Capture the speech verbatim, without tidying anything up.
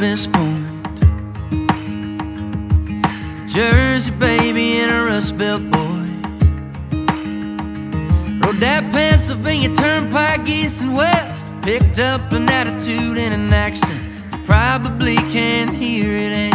best point. Jersey baby and a Rust Belt boy. Rode that Pennsylvania Turnpike east and west. Picked up an attitude and an accent. Probably can't hear it anymore.